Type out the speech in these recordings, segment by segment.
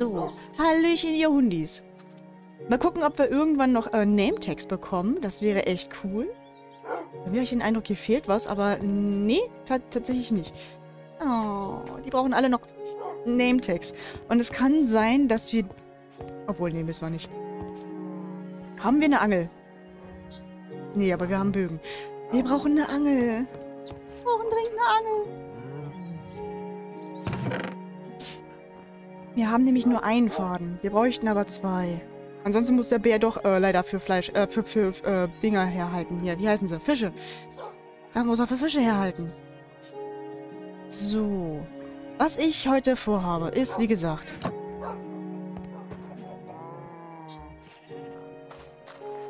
So, Hallöchen, ihr Hundis. Mal gucken, ob wir irgendwann noch Nametags bekommen. Das wäre echt cool. Bei mir habe ich den Eindruck, hier fehlt was, aber nee, tatsächlich nicht. Oh, die brauchen alle noch Nametags. Und es kann sein, dass wir... Obwohl, nee, müssen wir nicht. Haben wir eine Angel? Nee, aber wir haben Bögen. Wir brauchen eine Angel. Wir brauchen dringend eine Angel. Wir haben nämlich nur einen Faden. Wir bräuchten aber zwei. Ansonsten muss der Bär doch leider für Fleisch, für Dinger herhalten. Hier, wie heißen sie? Fische. Da muss er für Fische herhalten. So. Was ich heute vorhabe, ist, wie gesagt...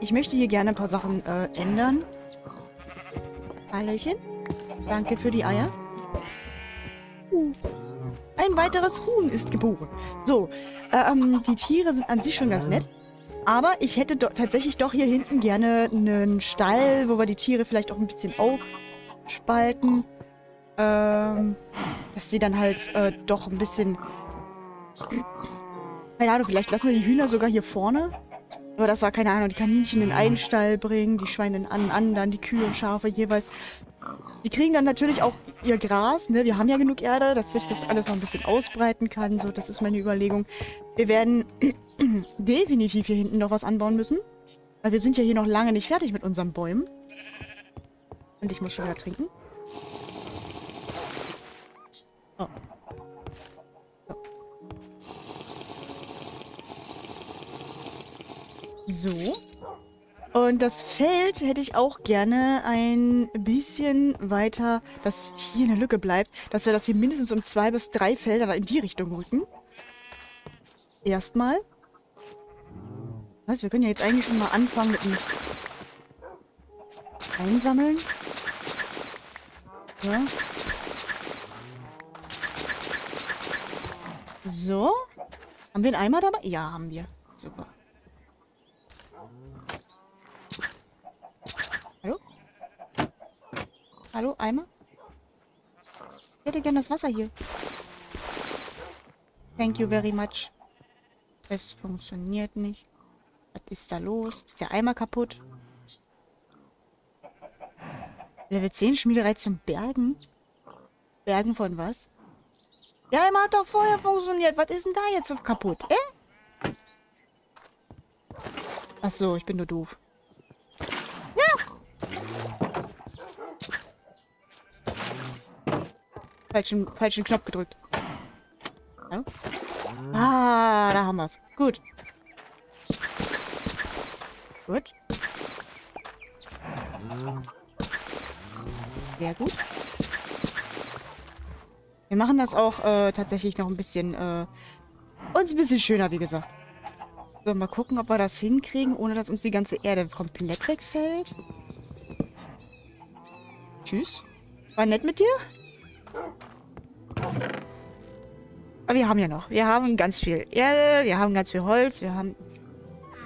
Ich möchte hier gerne ein paar Sachen ändern. Eilerchen. Danke für die Eier. Ein weiteres Huhn ist geboren. So, die Tiere sind an sich schon ganz nett. Aber ich hätte tatsächlich doch hier hinten gerne einen Stall, wo wir die Tiere vielleicht auch ein bisschen aufspalten. Dass sie dann halt doch ein bisschen... Keine Ahnung, vielleicht lassen wir die Hühner sogar hier vorne. Aber das war keine Ahnung. Die Kaninchen in einen Stall bringen, die Schweine in einen anderen, die Kühe und Schafe jeweils. Die kriegen dann natürlich auch ihr Gras, ne? Wir haben ja genug Erde, dass sich das alles noch ein bisschen ausbreiten kann. So, das ist meine Überlegung. Wir werden definitiv hier hinten noch was anbauen müssen. Weil wir sind ja hier noch lange nicht fertig mit unseren Bäumen. Und ich muss schon wieder trinken. Oh. So. Und das Feld hätte ich auch gerne ein bisschen weiter, dass hier eine Lücke bleibt, dass wir das hier mindestens um 2 bis 3 Felder in die Richtung rücken. Erstmal. Das heißt, wir können ja jetzt eigentlich schon mal anfangen mit dem Einsammeln. Ja. So. Haben wir einen Eimer dabei? Ja, haben wir. Super. Hallo? Hallo, Eimer? Ich hätte gern das Wasser hier. Thank you very much. Es funktioniert nicht. Was ist da los? Ist der Eimer kaputt? Level 10 Schmiederei zum Bergen? Bergen von was? Der Eimer hat doch vorher funktioniert. Was ist denn da jetzt auf kaputt? Ach so, ich bin nur doof. Falschen Knopf gedrückt. Ja. Ah, da haben wir es. Gut. Gut. Sehr gut. Wir machen das auch tatsächlich noch ein bisschen, uns ein bisschen schöner, wie gesagt. So, mal gucken, ob wir das hinkriegen, ohne dass uns die ganze Erde komplett wegfällt. Tschüss. War nett mit dir? Aber wir haben ja noch. Wir haben ganz viel Erde, wir haben ganz viel Holz, wir haben...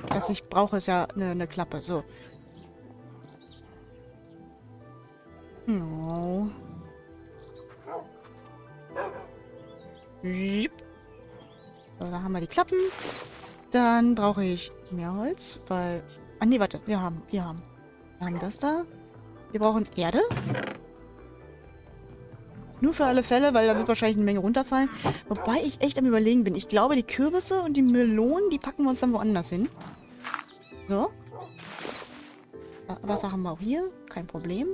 Was ich brauche, ist ja eine Klappe, so. Oh. So, da haben wir die Klappen. Dann brauche ich mehr Holz, weil... Ah nee, warte, wir haben das da. Wir brauchen Erde. Nur für alle Fälle, weil da wird wahrscheinlich eine Menge runterfallen. Wobei ich echt am Überlegen bin. Ich glaube, die Kürbisse und die Melonen, die packen wir uns dann woanders hin. So. Wasser haben wir auch hier. Kein Problem.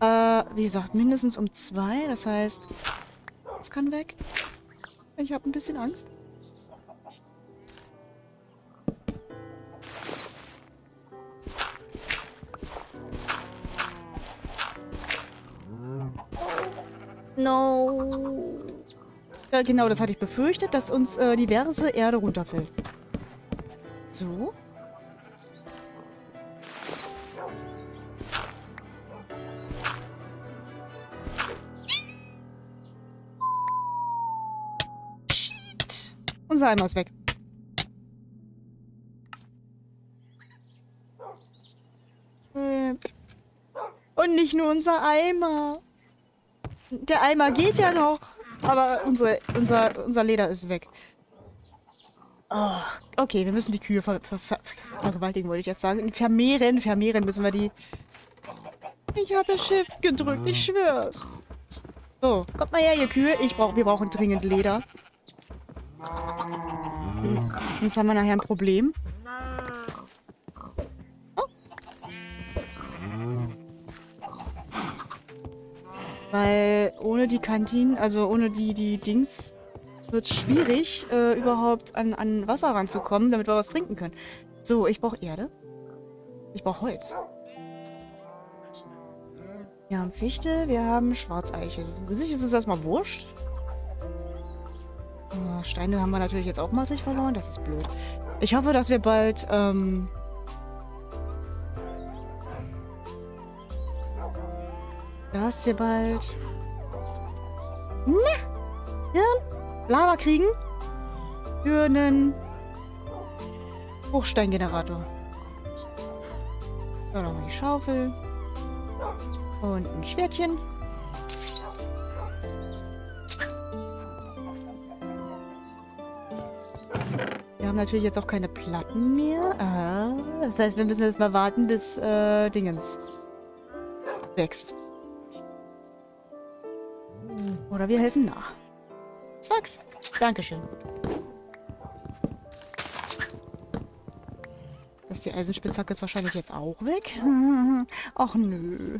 Wie gesagt, mindestens um 2. Das heißt, das kann weg. Ich habe ein bisschen Angst. No. Ja, genau, das hatte ich befürchtet, dass uns diverse Erde runterfällt. So. Shit. Unser Eimer ist weg. Und nicht nur unser Eimer. Der Eimer geht ja noch, aber unser Leder ist weg. Oh, okay, wir müssen die Kühe vergewaltigen, wollte ich jetzt sagen. Vermehren müssen wir die... Ich habe Shift gedrückt, ich schwör's. So, kommt mal her, ihr Kühe. Wir brauchen dringend Leder. Sonst haben wir nachher ein Problem. Oh. Weil ohne die Kantinen, also ohne die Dings... wird es schwierig, überhaupt an Wasser ranzukommen, damit wir was trinken können. So, ich brauche Erde. Ich brauche Holz. Wir haben Fichte, wir haben Schwarzeiche. Sicher ist es erstmal wurscht. Oh, Steine haben wir natürlich jetzt auch massig verloren. Das ist blöd. Ich hoffe, dass wir bald... Lava kriegen für einen Bruchsteingenerator. Da nochmal die Schaufel und ein Schwertchen. Wir haben natürlich jetzt auch keine Platten mehr. Aha. Das heißt, wir müssen jetzt mal warten, bis Dingens wächst. Oder wir helfen nach. Zwacks. Dankeschön. Das die Eisenspitzhacke ist wahrscheinlich jetzt auch weg. Ach nö.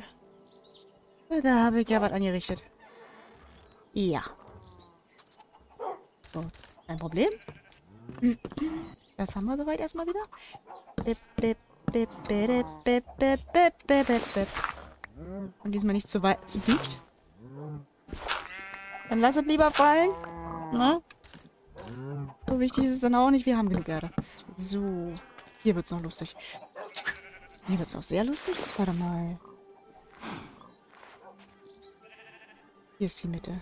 Da habe ich ja was angerichtet. Ja. So, kein Problem. Das haben wir soweit erstmal wieder. Und diesmal nicht zu weit, zu dicht. Dann lass es lieber fallen. Na? So wichtig ist es dann auch nicht. Wir haben genug Erde. So. Hier wird es noch lustig. Hier wird es noch sehr lustig. Warte mal. Hier ist die Mitte.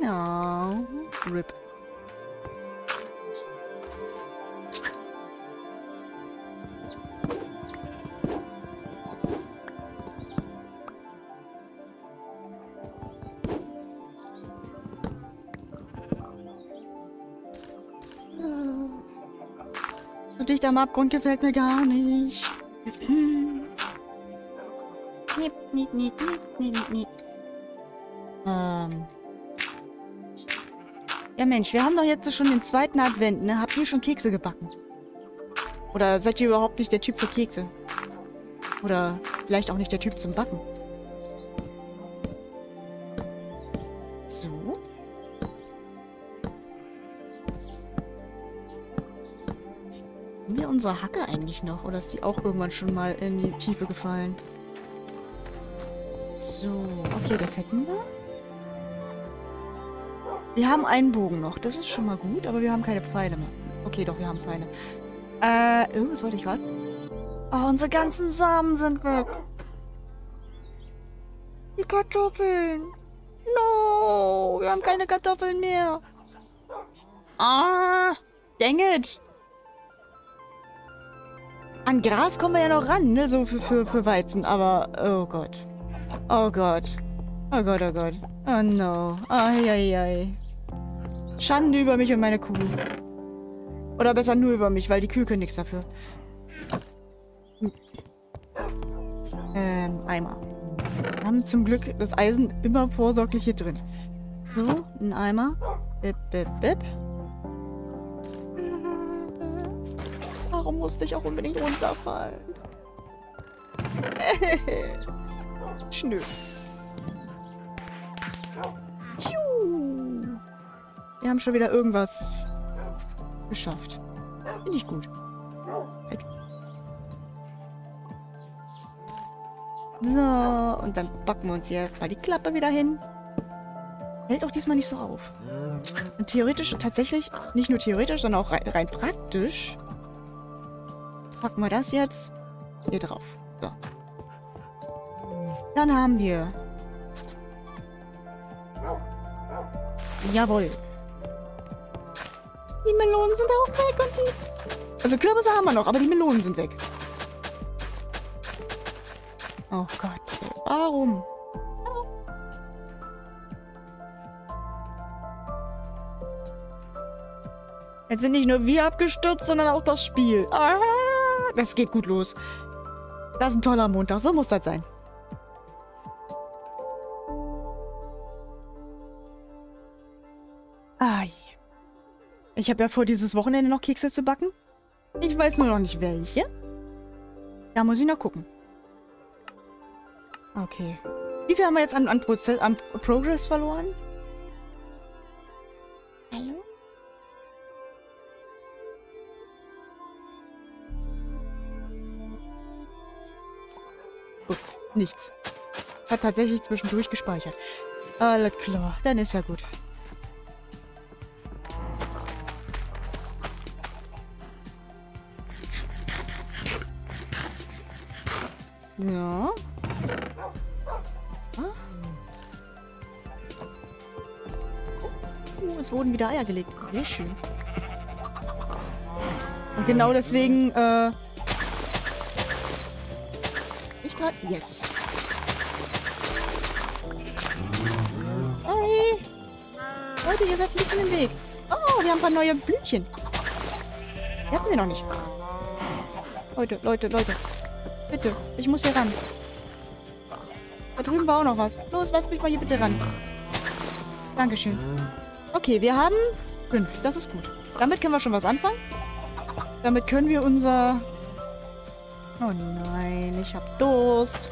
No. RIP. Dicht am Abgrund gefällt mir gar nicht. Ja Mensch, wir haben doch jetzt schon den zweiten Advent, ne? Habt ihr schon Kekse gebacken? Oder seid ihr überhaupt nicht der Typ für Kekse? Oder vielleicht auch nicht der Typ zum Backen? So. Haben wir unsere Hacke eigentlich noch? Oder ist die auch irgendwann schon mal in die Tiefe gefallen? So, okay, das hätten wir. Wir haben einen Bogen noch. Das ist schon mal gut, aber wir haben keine Pfeile mehr. Okay, doch, wir haben Pfeile. Irgendwas wollte ich gerade. Oh, unsere ganzen Samen sind weg. Die Kartoffeln. No, wir haben keine Kartoffeln mehr. Ah, dang it. An Gras kommen wir ja noch ran, ne? So für Weizen, aber... Oh Gott. Oh Gott. Oh Gott, oh Gott. Oh no. Ai, ai, ai. Schande über mich und meine Kuh. Oder besser nur über mich, weil die Kühe können nichts dafür. Eimer. Wir haben zum Glück das Eisen immer vorsorglich hier drin. So, ein Eimer. Bip, bip, bip. Warum musste ich auch unbedingt runterfallen? Schnö. Tschu. Wir haben schon wieder irgendwas geschafft. Finde ich gut. Weg. So, und dann backen wir uns hier erstmal die Klappe wieder hin. Hält auch diesmal nicht so auf. Und theoretisch, tatsächlich, nicht nur theoretisch, sondern auch rein praktisch... Packen wir das jetzt hier drauf. So. Dann haben wir... Jawohl. Die Melonen sind auch weg und die... Also Kürbisse haben wir noch, aber die Melonen sind weg. Oh Gott, warum? Jetzt sind nicht nur wir abgestürzt, sondern auch das Spiel. Ah, das geht gut los. Das ist ein toller Montag, so muss das sein. Ai. Ich habe ja vor, dieses Wochenende noch Kekse zu backen. Ich weiß nur noch nicht welche. Da muss ich noch gucken. Okay. Wie viel haben wir jetzt an Progress verloren? Hallo? Gut, nichts. Es hat tatsächlich zwischendurch gespeichert. Alles klar, dann ist ja gut. Ja. Ah. Es wurden wieder Eier gelegt. Sehr schön. Und genau deswegen, ich gerade... Yes. Hey. Leute, ihr seid ein bisschen im Weg. Oh, wir haben ein paar neue Blümchen. Die hatten wir noch nicht. Leute, Leute, Leute. Bitte, ich muss hier ran. Da drüben war auch noch was. Los, lass mich mal hier bitte ran. Dankeschön. Okay, wir haben 5. Das ist gut. Damit können wir schon was anfangen. Damit können wir unser... Oh nein, ich hab Durst.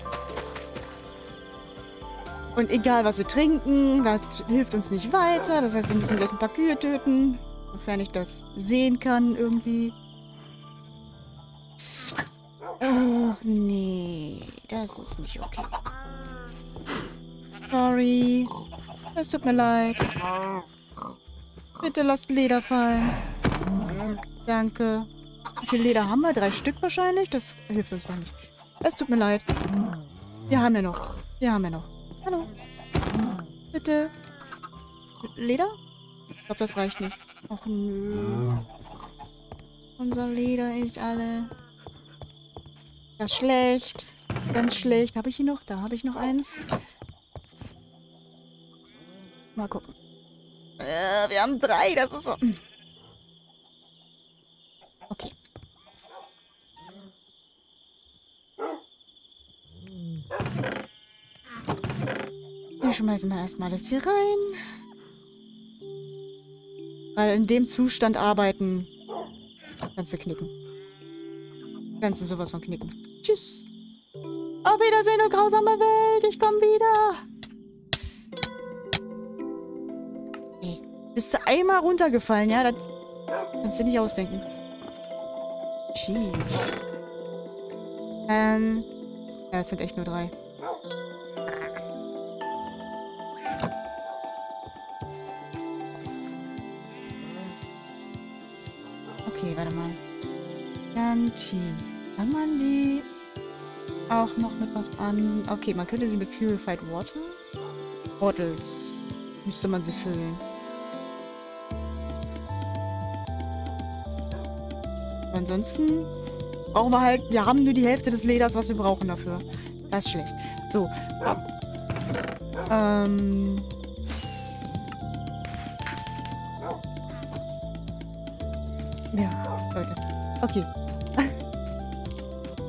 Und egal, was wir trinken, das hilft uns nicht weiter. Das heißt, wir müssen gleich ein paar Kühe töten. Sofern ich das sehen kann irgendwie. Ach nee, das ist nicht okay. Sorry. Es tut mir leid. Bitte lasst Leder fallen. Danke. Wie viel Leder haben wir? 3 Stück wahrscheinlich? Das hilft uns doch nicht. Es tut mir leid. Wir haben ja noch. Wir haben ja noch. Hallo. Bitte. Leder? Ich glaube, das reicht nicht. Och nö. Unser Leder ist alle... Das ist schlecht. Das ist ganz schlecht. Habe ich hier noch? Da habe ich noch eins. Mal gucken. Wir haben 3. Das ist so... Okay. Wir schmeißen mal erstmal das hier rein. Weil in dem Zustand arbeiten... Kannst du knicken. Kannst du sowas von knicken. Tschüss. Auf Wiedersehen, du grausame Welt. Ich komme wieder. Hey, bist du einmal runtergefallen, ja? Das kannst du dir nicht ausdenken. Tschüss. Ja, es sind echt nur 3. Okay, warte mal. Kantine. Kann man die... auch noch mit was an. Okay, man könnte sie mit Purified Water. Bottles. Müsste man sie füllen. Ansonsten brauchen wir halt. Wir haben nur die Hälfte des Leders, was wir brauchen dafür. Das ist schlecht. So. Ja, Leute. Okay.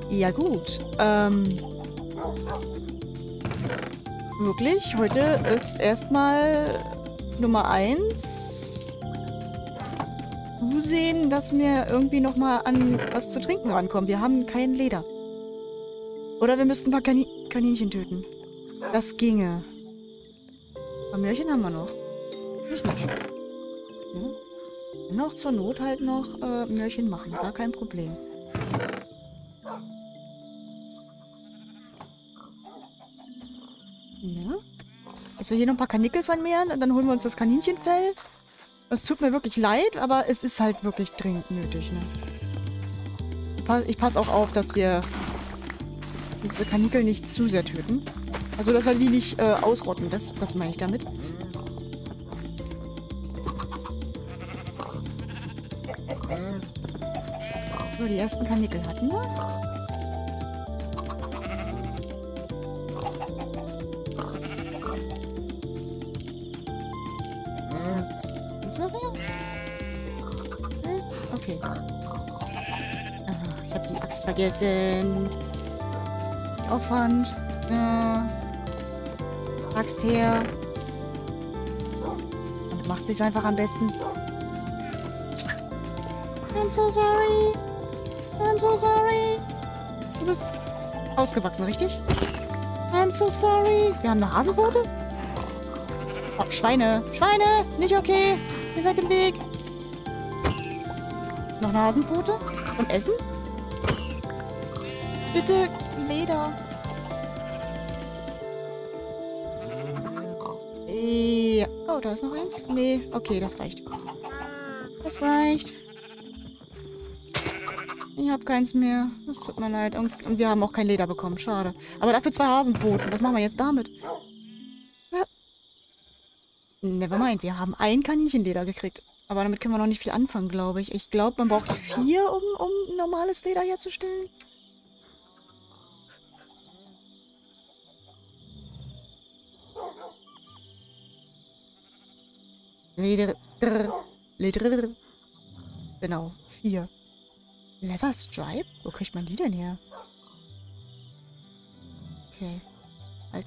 Ja gut, wirklich, heute ist erstmal Nummer 1 zusehen, dass wir irgendwie nochmal an was zu trinken rankommen. Wir haben kein Leder. Oder wir müssten ein paar Kaninchen töten. Das ginge. Ein paar Möhrchen haben wir noch. Nicht noch. Ja. Noch zur Not halt noch Möhrchen machen, gar kein Problem. Ja. Dass wir hier noch ein paar Karnickel vermehren und dann holen wir uns das Kaninchenfell. Es tut mir wirklich leid, aber es ist halt wirklich dringend nötig. Ne? Ich passe auch auf, dass wir diese Karnickel nicht zu sehr töten. Also, dass wir die nicht ausrotten. Das meine ich damit. So, die ersten Karnickel hatten wir. jetzt noch mehr? Okay. Ich habe die Axt vergessen. Aufwand. Axt her. Und macht sich's einfach am besten. I'm so sorry. I'm so sorry. Du bist ausgewachsen, richtig? I'm so sorry. Wir haben eine Hasenpfote? Oh, Schweine. Schweine. Nicht okay. Ihr seid im Weg. Noch eine Hasenpfote? Und Essen? Bitte Leder. Ja. Oh, da ist noch eins. Nee. Okay, das reicht. Das reicht. Ich habe keins mehr. Das tut mir leid. Und wir haben auch kein Leder bekommen. Schade. Aber dafür 2 Hasenpfoten. Was machen wir jetzt damit? Ja. Nevermind. Wir haben ein Kaninchenleder gekriegt. Aber damit können wir noch nicht viel anfangen, glaube ich. Ich glaube, man braucht 4, um normales Leder herzustellen. Leder. Leder. Genau. 4. Leather Stripe? Wo kriegt man die denn her? Okay. Halt.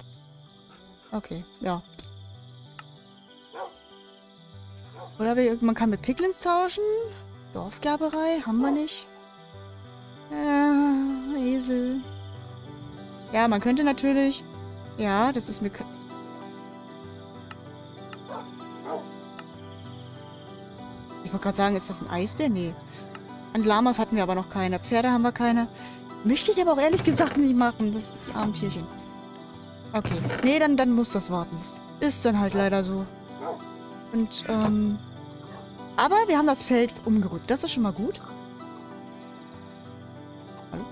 Okay, ja. Oder man kann mit Piglins tauschen. Dorfgerberei haben wir nicht. Esel. Ja, man könnte natürlich... Ja, das ist mir... Ich wollte gerade sagen, ist das ein Eisbär? Nee. An Lamas hatten wir aber noch keine. Pferde haben wir keine. Möchte ich aber auch ehrlich gesagt nicht machen. Das sind die armen Tierchen. Okay. Nee, dann muss das warten. Das ist dann halt leider so. Und, aber wir haben das Feld umgerückt. Das ist schon mal gut. Hallo?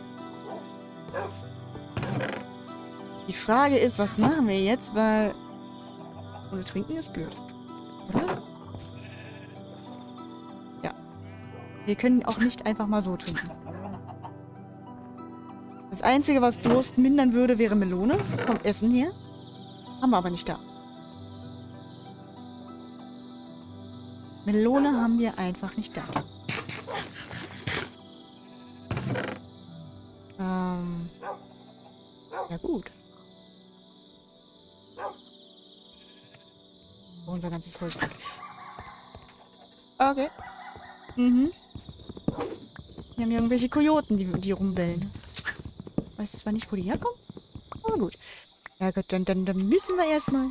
Die Frage ist, was machen wir jetzt? Weil... Ohne Trinken ist blöd. Oder? Wir können auch nicht einfach mal so trinken. Das Einzige, was Durst mindern würde, wäre Melone. Kommt Essen hier. Haben wir aber nicht da. Melone haben wir einfach nicht da. Ja gut. Oh, unser ganzes Holz. Okay. Mhm. Wir haben irgendwelche Kojoten, die rumbellen. Ich weiß zwar nicht, wo die herkommen, aber gut. Ja gut, dann müssen wir erstmal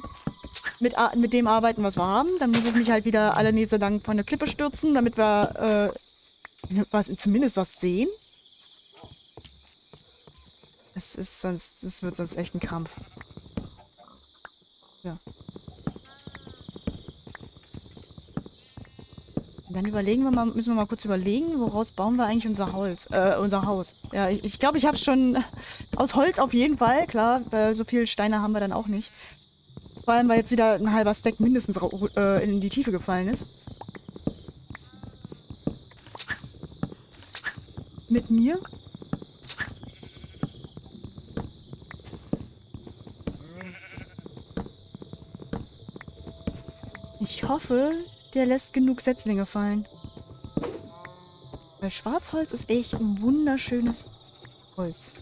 mit dem arbeiten, was wir haben. Dann muss ich mich halt wieder alle nächste lang von der Klippe stürzen, damit wir zumindest was sehen. Es wird sonst echt ein Kampf. Ja. Dann müssen wir mal kurz überlegen, woraus bauen wir eigentlich unser Haus. Ja, ich glaube, ich habe es schon aus Holz auf jeden Fall. Klar, so viele Steine haben wir dann auch nicht. Vor allem, weil jetzt wieder ein halber Stack mindestens in die Tiefe gefallen ist. Mit mir. Ich hoffe... Der lässt genug Setzlinge fallen. Weil Schwarzholz ist echt ein wunderschönes Holz.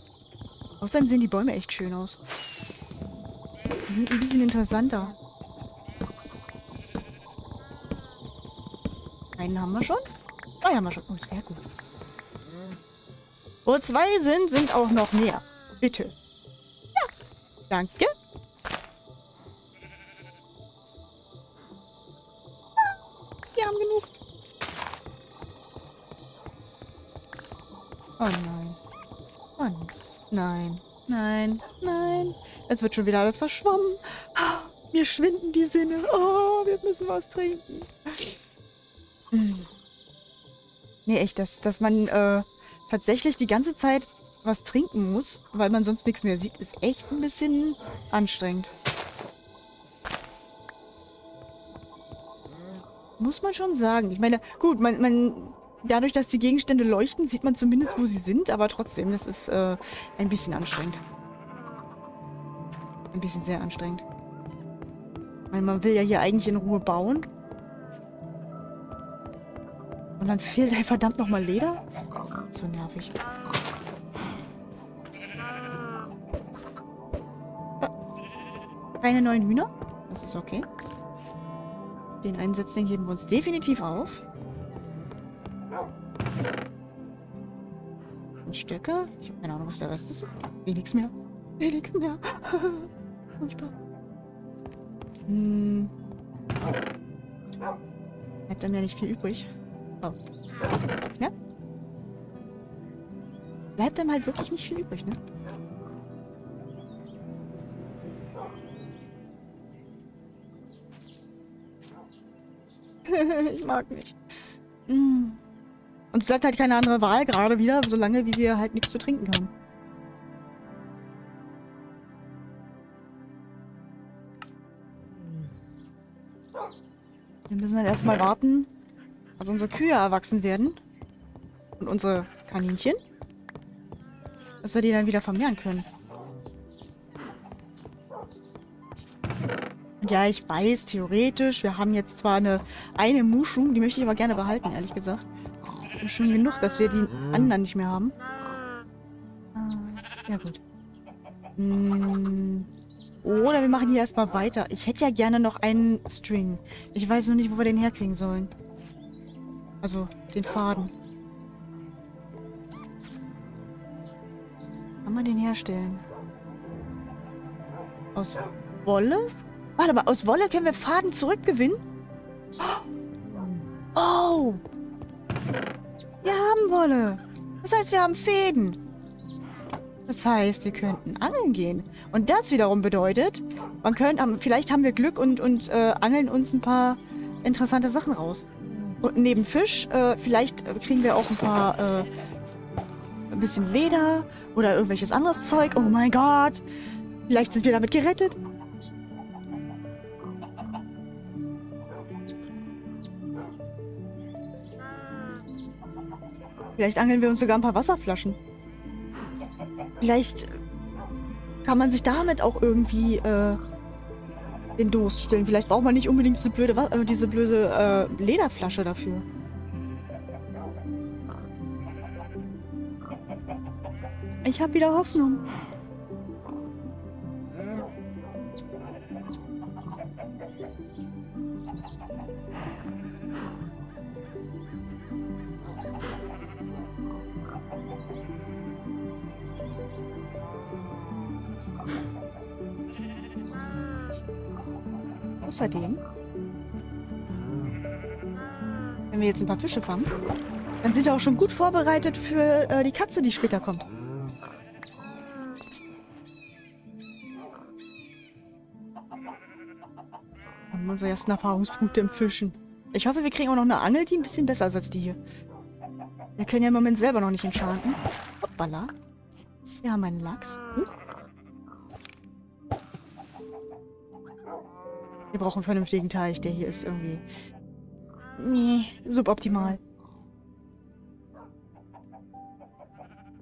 Außerdem sehen die Bäume echt schön aus. Die sind ein bisschen interessanter. Einen haben wir schon. 2 haben wir schon. Oh, sehr gut. Wo 2 sind auch noch mehr. Bitte. Ja. Danke. Oh nein. Oh nein. Nein. Nein. Nein. Es wird schon wieder alles verschwommen. Mir schwinden die Sinne. Oh, wir müssen was trinken. Nee, echt, dass man tatsächlich die ganze Zeit was trinken muss, weil man sonst nichts mehr sieht, ist echt ein bisschen anstrengend. Muss man schon sagen. Ich meine, gut, dadurch, dass die Gegenstände leuchten, sieht man zumindest, wo sie sind. Aber trotzdem, das ist ein bisschen anstrengend. Ein bisschen sehr anstrengend. Weil man will ja hier eigentlich in Ruhe bauen. Und dann fehlt einem verdammt nochmal Leder? So nervig. Keine neuen Hühner. Das ist okay. Den einen Setzling heben wir uns definitiv auf. Und Stöcke. Ich habe keine Ahnung, was der Rest ist. Eh nichts mehr. Eh nichts mehr. Hm. Bleibt dann ja nicht viel übrig. Oh. Nichts mehr? Bleibt dann halt wirklich nicht viel übrig, ne? Ich mag nicht. Uns bleibt halt keine andere Wahl gerade wieder, solange wie wir halt nichts zu trinken haben. Wir müssen halt erstmal warten, also unsere Kühe erwachsen werden und unsere Kaninchen, dass wir die dann wieder vermehren können. Und ja, ich weiß, theoretisch, wir haben jetzt zwar eine Muschung, die möchte ich aber gerne behalten, ehrlich gesagt. Und schon genug, dass wir die anderen nicht mehr haben. Ja gut. Oder wir machen hier erstmal weiter. Ich hätte ja gerne noch einen String. Ich weiß noch nicht, wo wir den herkriegen sollen. Also, den Faden. Kann man den herstellen? Aus Wolle? Warte mal, aus Wolle können wir Faden zurückgewinnen? Oh! Wir haben Wolle! Das heißt, wir haben Fäden! Das heißt, wir könnten angeln gehen. Und das wiederum bedeutet, man könnte, vielleicht haben wir Glück und angeln uns ein paar interessante Sachen raus. Und neben Fisch, vielleicht kriegen wir auch ein paar, ein bisschen Leder oder irgendwelches anderes Zeug. Oh mein Gott! Vielleicht sind wir damit gerettet. Vielleicht angeln wir uns sogar ein paar Wasserflaschen. Vielleicht kann man sich damit auch irgendwie den Durst stillen. Vielleicht braucht man nicht unbedingt diese blöde Lederflasche dafür. Ich habe wieder Hoffnung. Außerdem, wenn wir jetzt ein paar Fische fangen, dann sind wir auch schon gut vorbereitet für die Katze, die später kommt. Wir haben unsere ersten Erfahrungspunkte im Fischen. Ich hoffe, wir kriegen auch noch eine Angel, die ein bisschen besser ist als die hier. Wir können ja im Moment selber noch nicht entscharten. Hoppala. Wir haben einen Lachs. Hm? Wir brauchen einen vernünftigen Teich, der hier ist irgendwie... Nee, suboptimal.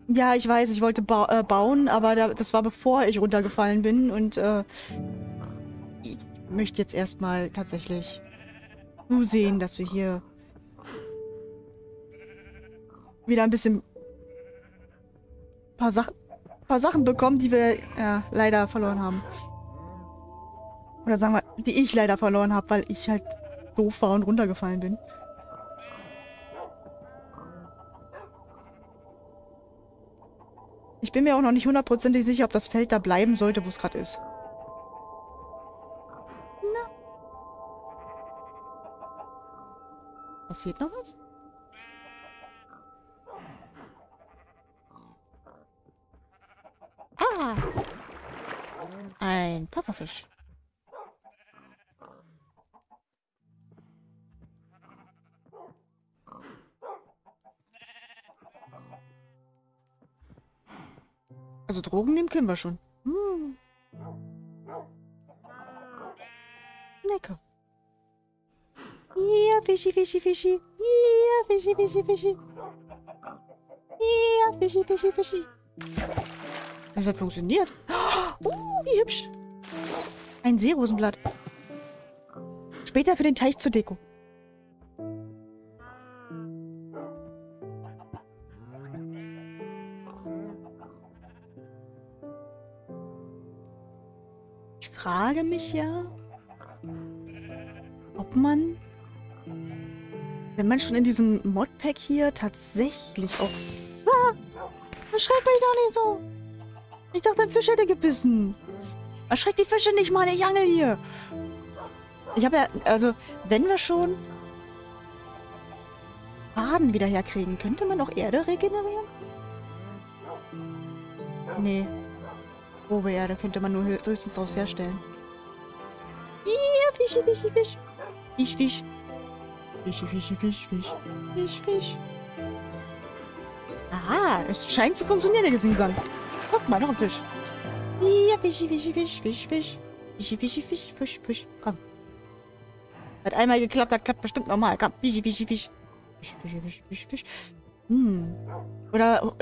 Ja, ich weiß, ich wollte bauen, aber das war bevor ich runtergefallen bin und ich möchte jetzt erstmal tatsächlich zusehen, dass wir hier wieder ein bisschen paar Sachen bekommen, die wir leider verloren haben. Oder sagen wir, die ich leider verloren habe, weil ich halt doof war und runtergefallen bin. Ich bin mir auch noch nicht hundertprozentig sicher, ob das Feld da bleiben sollte, wo es gerade ist. Na. Passiert noch was? Ah! Ein Pufferfisch. Also Drogen nehmen können wir schon. Hm. Lecker. Ja, Fischi, Fischi, Fischi. Ja, Fischi, Fischi, Fischi. Ja, Fischi, Fischi, Fischi. Das hat funktioniert. Oh, wie hübsch. Ein Seerosenblatt. Später für den Teich zur Deko. Ich frage mich ja, ob man, wenn man schon in diesem Modpack hier tatsächlich auch... Ah! Erschreckt mich doch nicht so! Ich dachte, ein Fisch hätte gebissen. Erschreckt die Fische nicht, Mann, ich angel hier! Ich habe ja, also, wenn wir schon Faden wieder herkriegen, könnte man auch Erde regenerieren? Nee. Grobe Erde könnte man nur höchstens daraus herstellen. Hier, Fische, Fische, Fisch. Fisch, Fisch. Fische, Fische, Fisch, Fisch. Fisch, Fisch. Aha, es scheint zu funktionieren, der Gesingsang. Guck mal, noch ein Fisch. Hier, Fische, Fische, Fisch, Fisch, Fisch. Fische, Fische, Fisch, Fisch, Fisch. Komm. Hat einmal geklappt, das klappt bestimmt nochmal. Komm, Fische, Fische, Fisch. Fisch, Fische, Fisch, Fisch, Fisch. Hm. Oder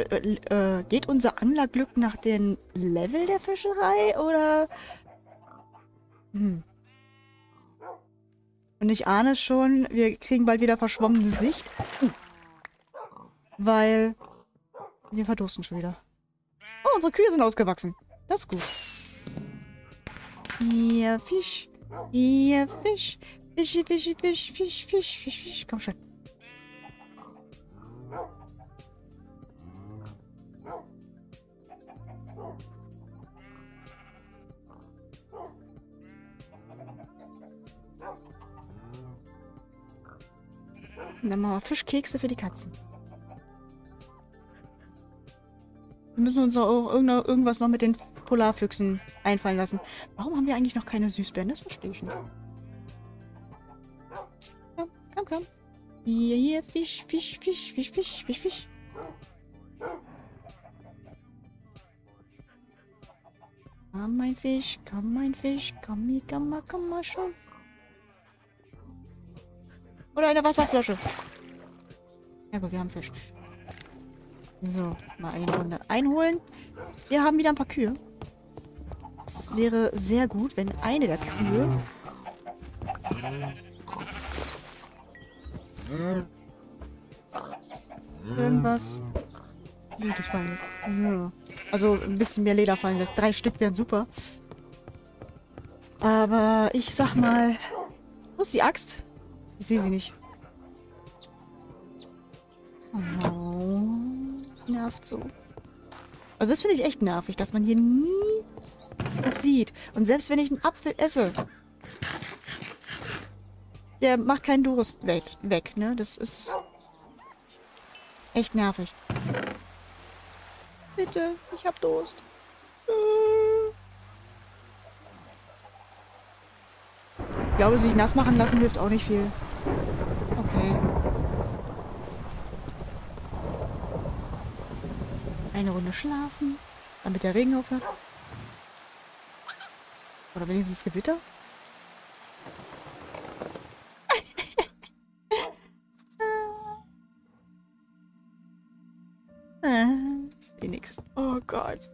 geht unser Anglerglück nach dem Level der Fischerei? Oder... Hm. Und ich ahne es schon, wir kriegen bald wieder verschwommene Sicht. Weil... wir verdursten schon wieder. Oh, unsere Kühe sind ausgewachsen. Das ist gut. Hier, Fisch. Hier, Fisch. Fische, Fische, Fisch, Fisch, Fisch, Fisch, Fisch. Komm schon. Und dann machen wir Fischkekse für die Katzen. Wir müssen uns auch irgendwas noch mit den Polarfüchsen einfallen lassen. Warum haben wir eigentlich noch keine Süßbären? Das verstehe ich nicht. Komm, komm, komm. Hier, hier, Fisch, Fisch, Fisch, Fisch, Fisch, Fisch, Fisch. Komm, mein Fisch, komm, mein Fisch. Komm mal schon. Oder eine Wasserflasche. Ja gut, wir haben Fisch. So, mal eine Runde einholen. Wir haben wieder ein paar Kühe. Es wäre sehr gut, wenn eine der Kühe... irgendwas Gutes fallen lässt. So. Also ein bisschen mehr Leder fallen lässt. 3 Stück wären super. Aber ich sag mal... Wo ist die Axt? Ich sehe sie nicht. Oh, nervt so. Also das finde ich echt nervig, dass man hier nie was sieht. Und selbst wenn ich einen Apfel esse, der macht keinen Durst weg, ne? Das ist echt nervig. Bitte, ich hab Durst. Ich glaube, sich nass machen lassen hilft auch nicht viel. Okay. Eine Runde schlafen, damit der Regen aufhört. Oder wenigstens Gewitter. Ist eh nix. Oh Gott.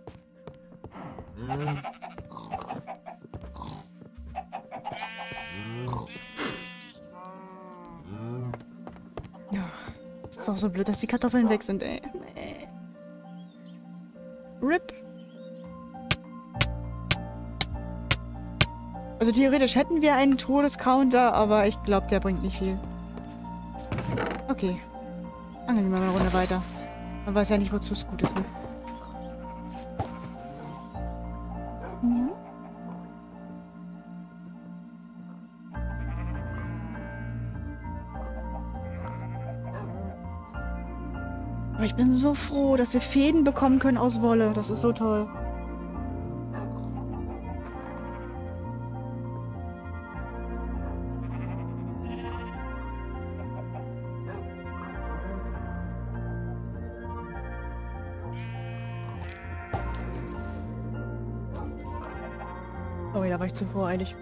Ja, ist auch so blöd, dass die Kartoffeln weg sind, ey. RIP. Also theoretisch hätten wir einen Todescounter, aber ich glaube, der bringt nicht viel. Okay. Angeln wir mal eine Runde weiter. Man weiß ja nicht, wozu es gut ist, ne? Aber ich bin so froh, dass wir Fäden bekommen können aus Wolle. Das ist so toll. Oh, da war ich zu voreilig.